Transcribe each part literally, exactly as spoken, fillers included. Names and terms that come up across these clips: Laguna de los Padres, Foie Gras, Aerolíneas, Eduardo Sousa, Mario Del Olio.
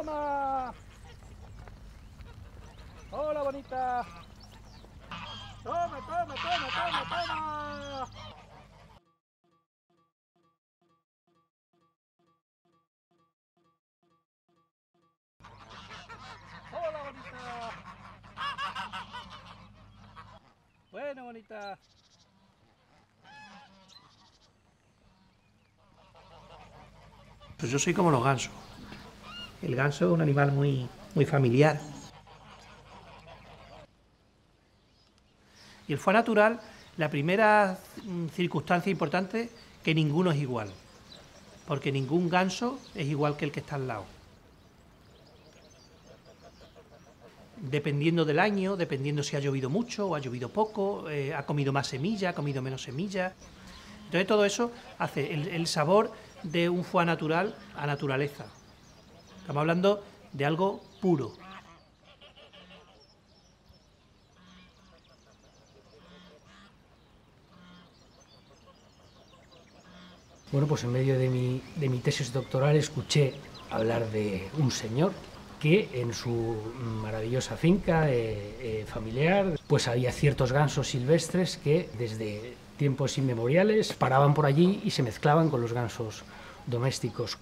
¡Toma! ¡Hola, bonita! ¡Toma, toma, toma, toma, toma! ¡Hola, bonita! Bueno, bonita. Pues yo soy como los gansos. El ganso es un animal muy, muy familiar. Y el foie natural, la primera circunstancia importante, que ninguno es igual. Porque ningún ganso es igual que el que está al lado. Dependiendo del año, dependiendo si ha llovido mucho o ha llovido poco, eh, ha comido más semilla, ha comido menos semilla. Entonces todo eso hace el, el sabor de un foie natural a naturaleza. Estamos hablando de algo puro. Bueno, pues en medio de mi, de mi tesis doctoral escuché hablar de un señor que en su maravillosa finca eh, eh, familiar pues había ciertos gansos silvestres que desde tiempos inmemoriales paraban por allí y se mezclaban con los gansos domésticos.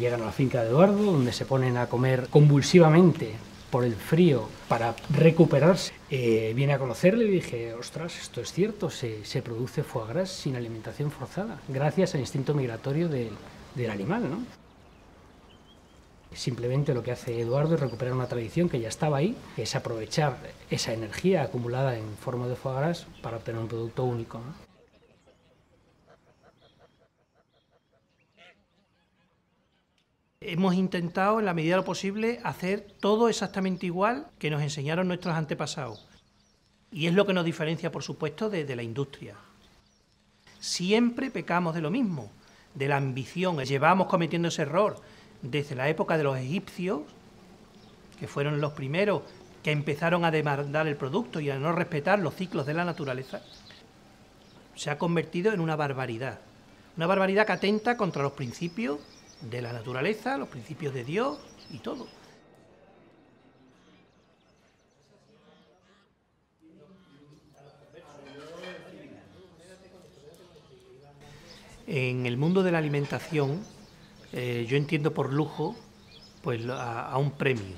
Llegan a la finca de Eduardo, donde se ponen a comer convulsivamente por el frío para recuperarse. Eh, vine a conocerle y dije, ostras, esto es cierto, se, se produce foie gras sin alimentación forzada, gracias al instinto migratorio de, del animal, ¿no? Simplemente lo que hace Eduardo es recuperar una tradición que ya estaba ahí, que es aprovechar esa energía acumulada en forma de foie gras para obtener un producto único, ¿no? Hemos intentado, en la medida de lo posible, hacer todo exactamente igual que nos enseñaron nuestros antepasados. Y es lo que nos diferencia, por supuesto, de, de la industria. Siempre pecamos de lo mismo, de la ambición. Llevamos cometiendo ese error desde la época de los egipcios, que fueron los primeros que empezaron a demandar el producto y a no respetar los ciclos de la naturaleza. Se ha convertido en una barbaridad. Una barbaridad que atenta contra los principios de la naturaleza, los principios de Dios y todo. En el mundo de la alimentación, eh, yo entiendo por lujo pues, a, a un premio.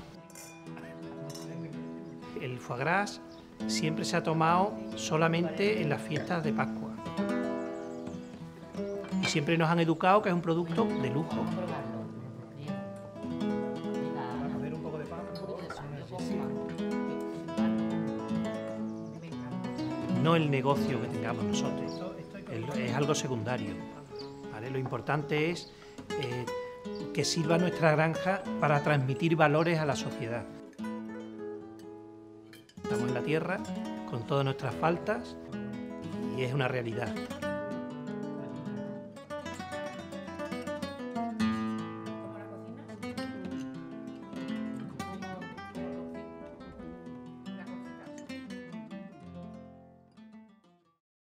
El foie gras siempre se ha tomado solamente en las fiestas de Pascua. Siempre nos han educado que es un producto de lujo. No el negocio que tengamos nosotros, es algo secundario, ¿vale? Lo importante es eh, que sirva nuestra granja para transmitir valores a la sociedad. Estamos en la tierra con todas nuestras faltas y es una realidad.